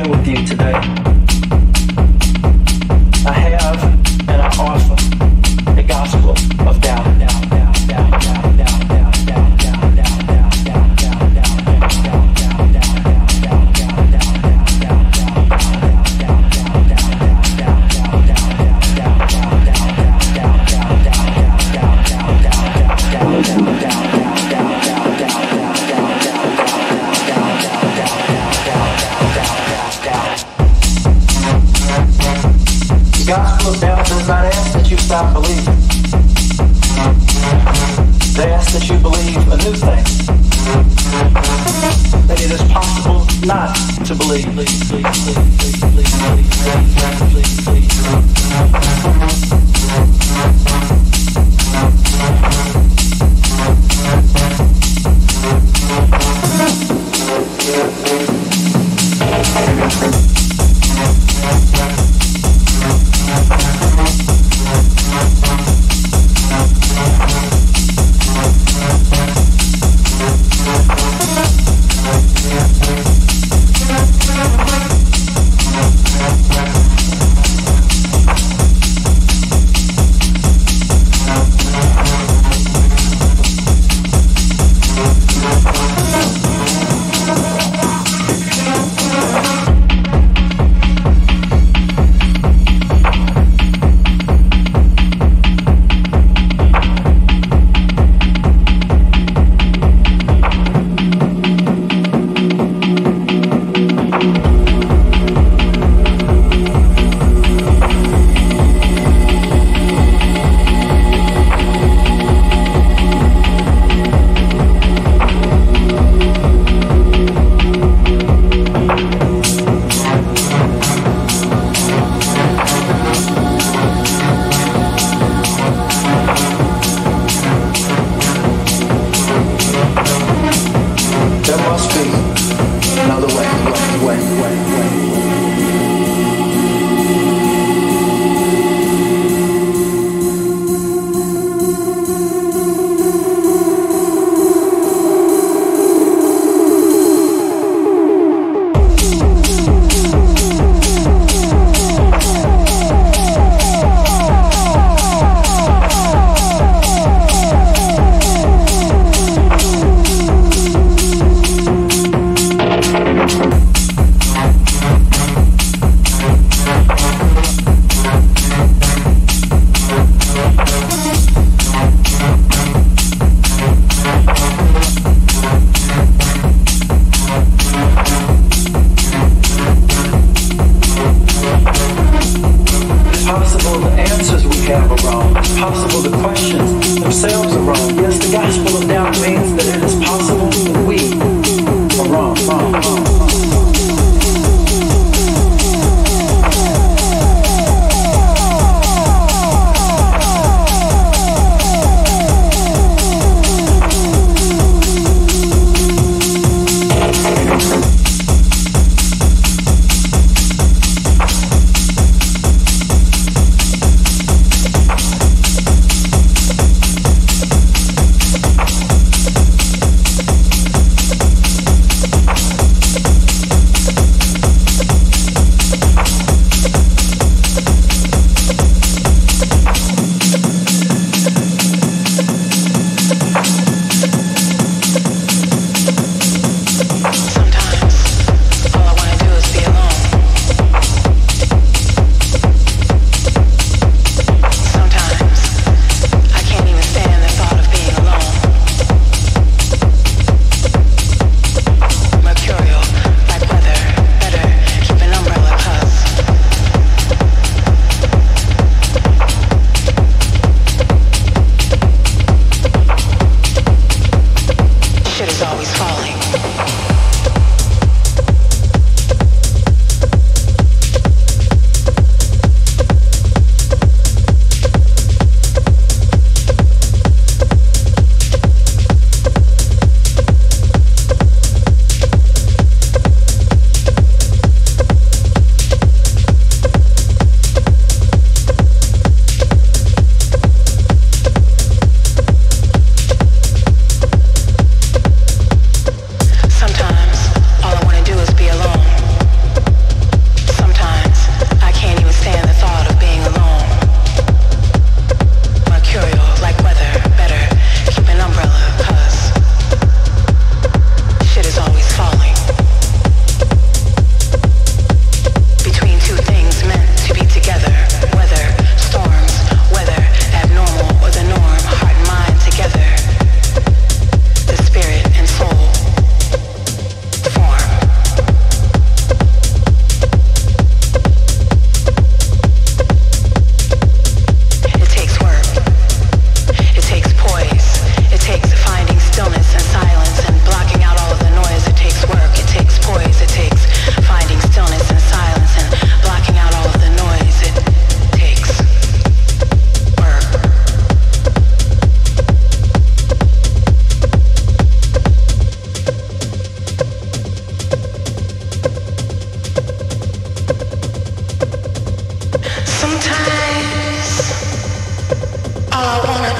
share with you today. I have and I offer the gospel of doubt. Stop believing. They ask that you believe a new thing, that it is possible not to believe.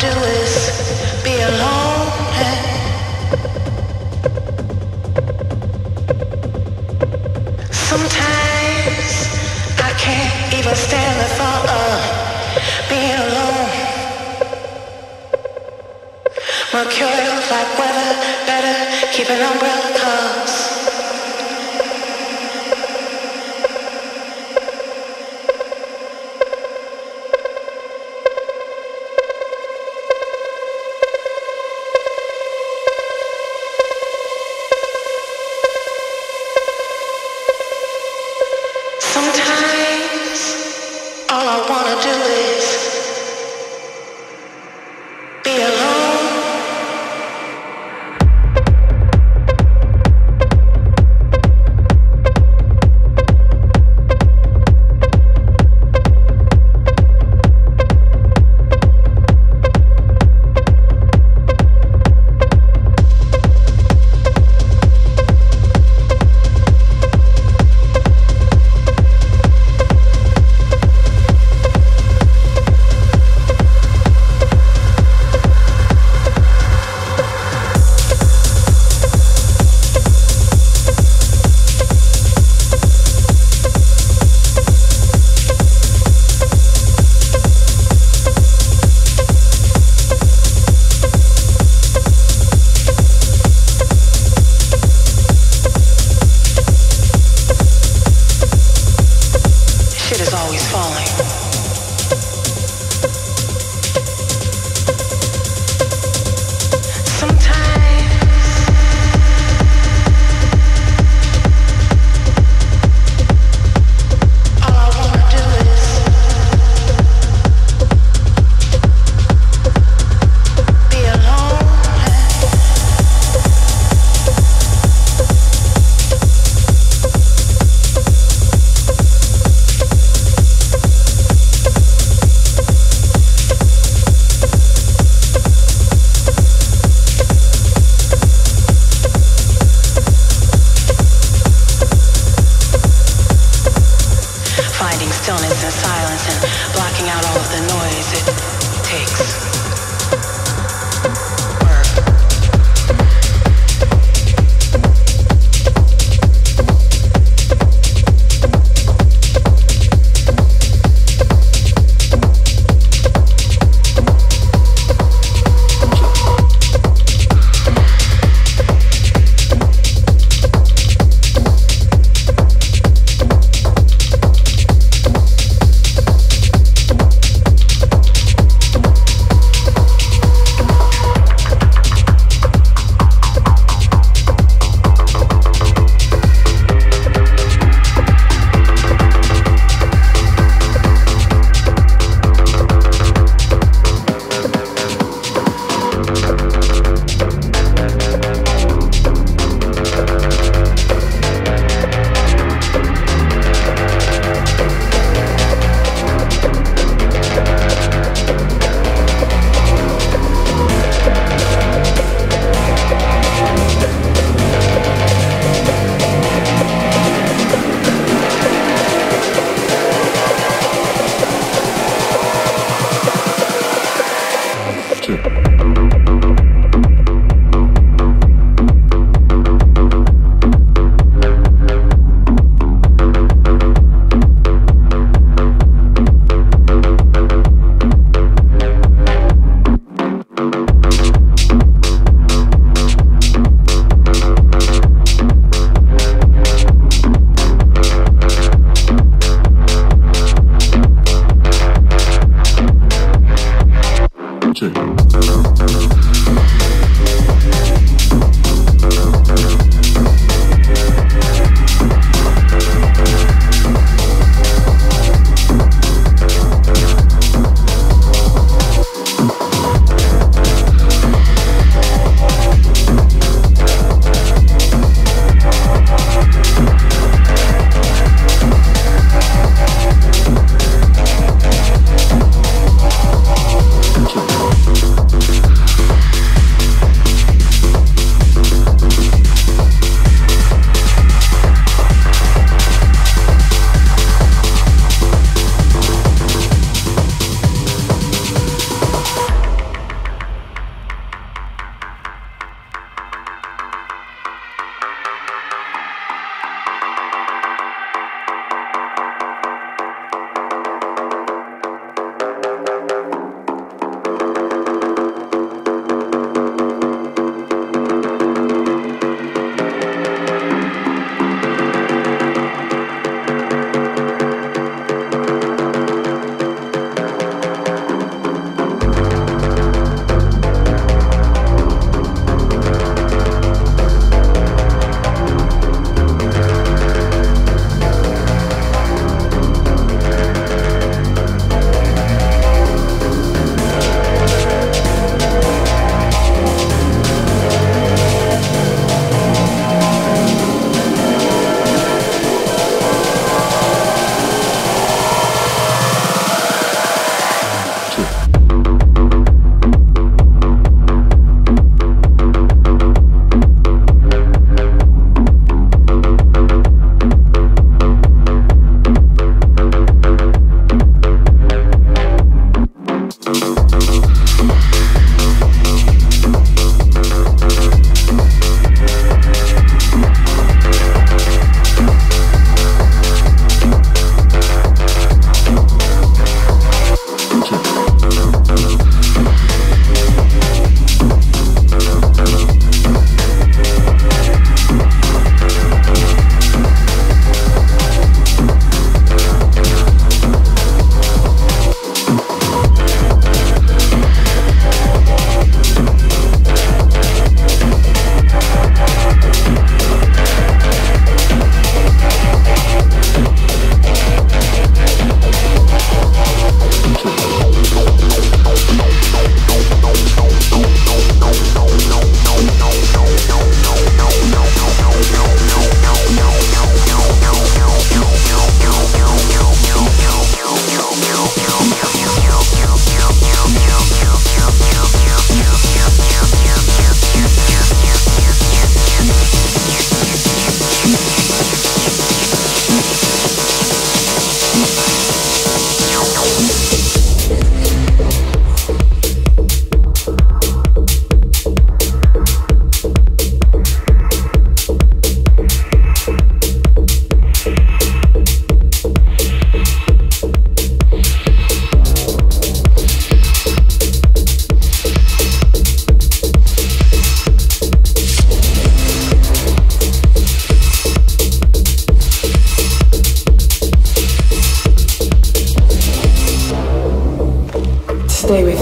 do is be alone and sometimes I can't even stand the thought of being alone. Mercurial like weather, better keep an umbrella cause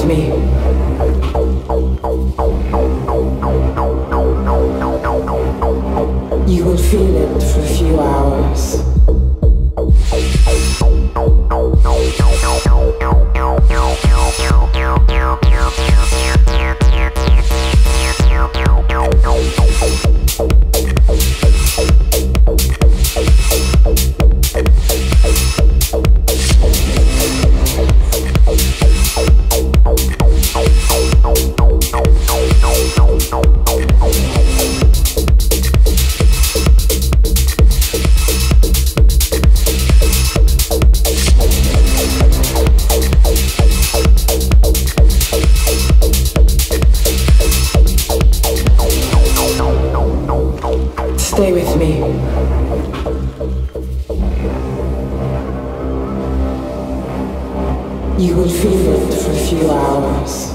me. You will feel it for a few hours. Stay with me. You will feel it for a few hours.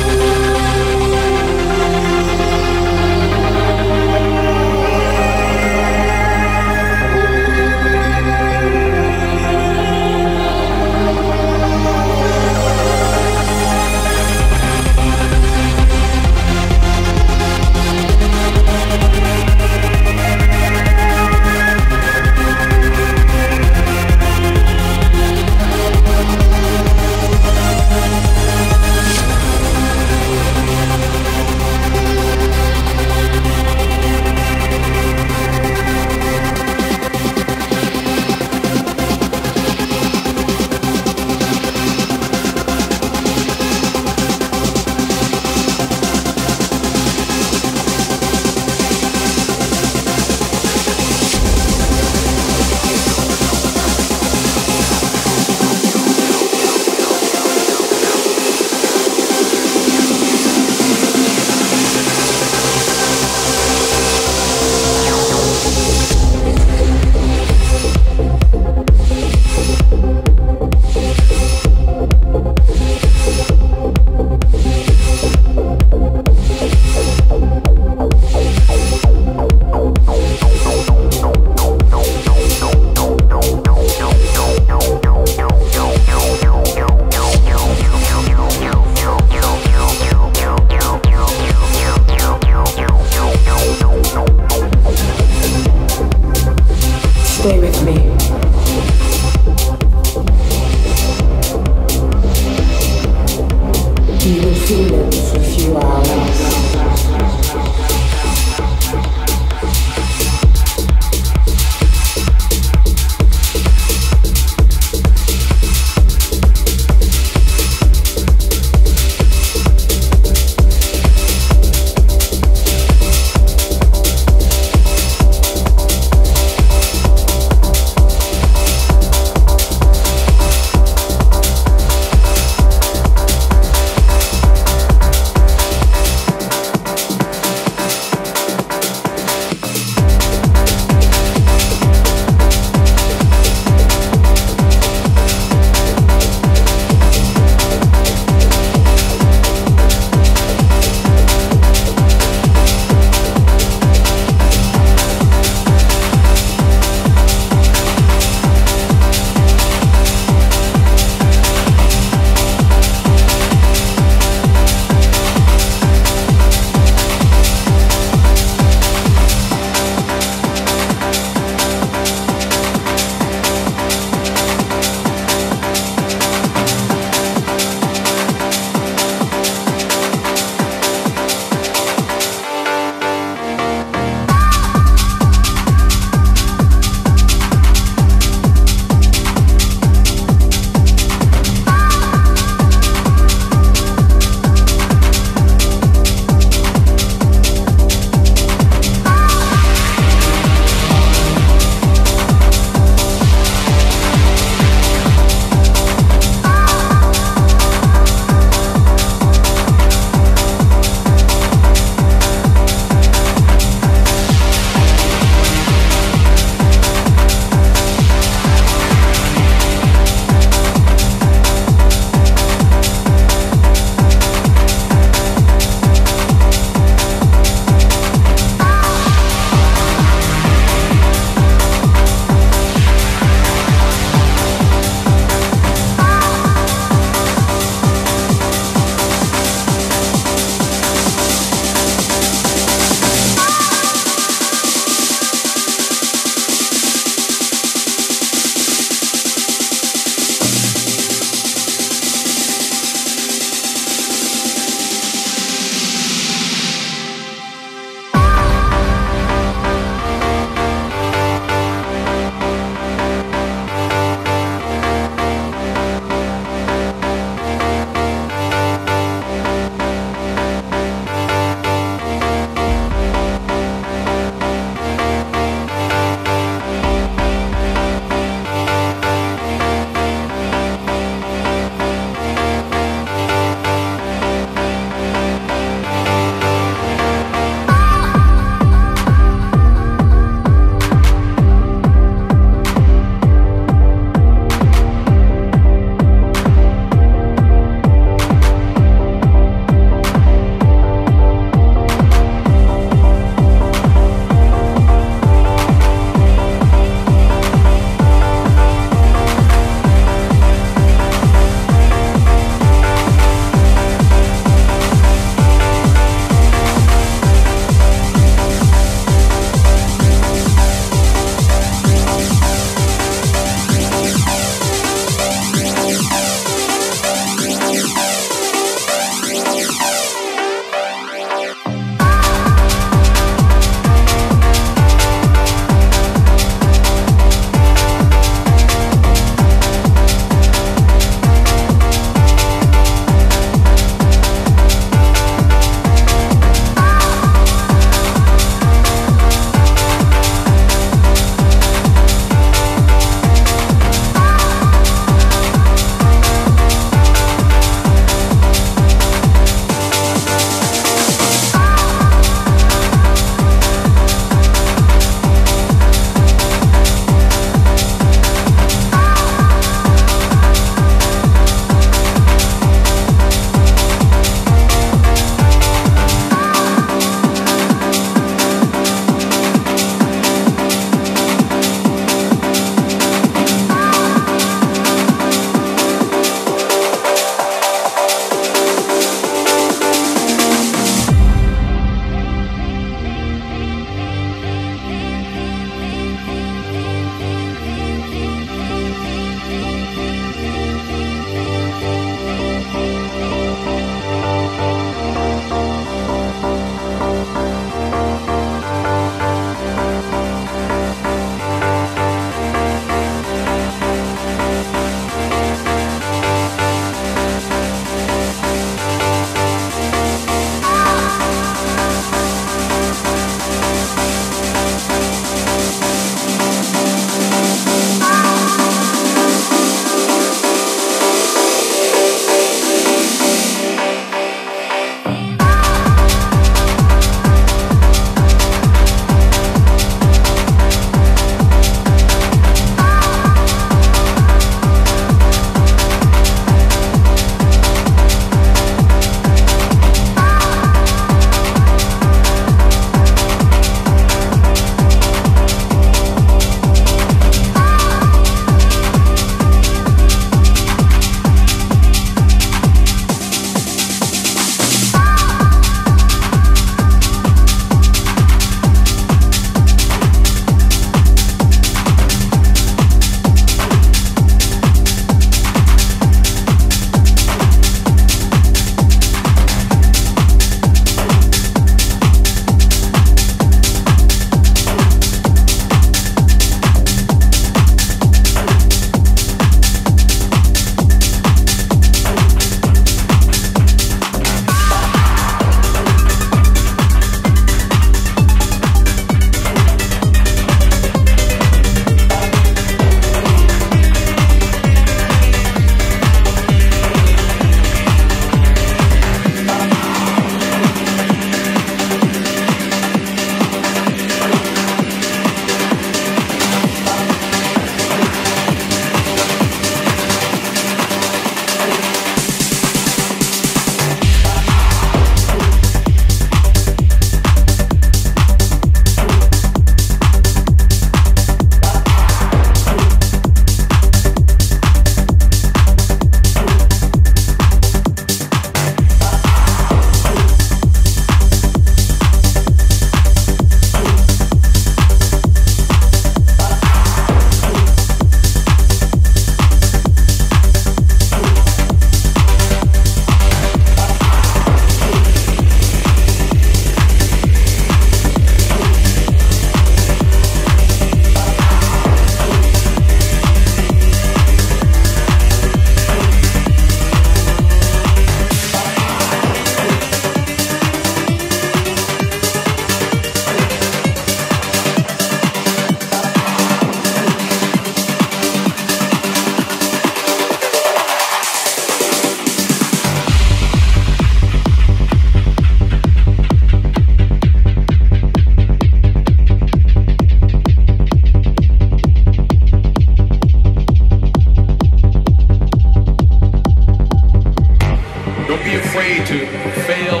afraid to fail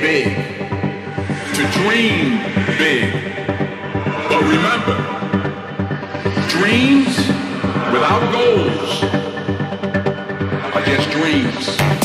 big, to dream big. But remember, dreams without goals are just dreams.